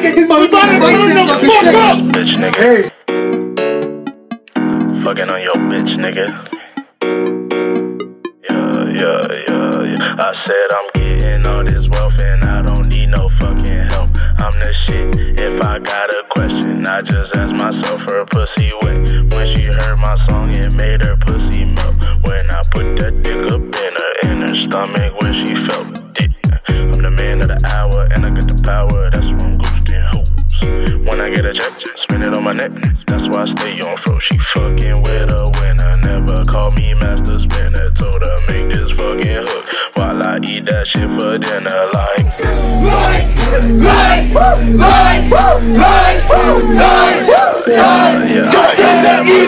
nigga, this motherfucker turn the fuck up. Hey. Fucking on your bitch, nigga. Yeah. I said I'm getting all this wealth and I don't need no fucking help. I'm the shit. If I got a question, I just ask myself. Her pussy wet when she heard my song, it made her pussy melt. When I put that dick up in her stomach, when she felt it. I'm the man of the hour and I got the power. That's why I'm goofed in hopes. When I get a check, spin it on my neck. That's why I stay on fro. She fucking with a winner. Never call me master spinner. Told her make this fucking hook while I eat that shit for dinner. Like. Yeah.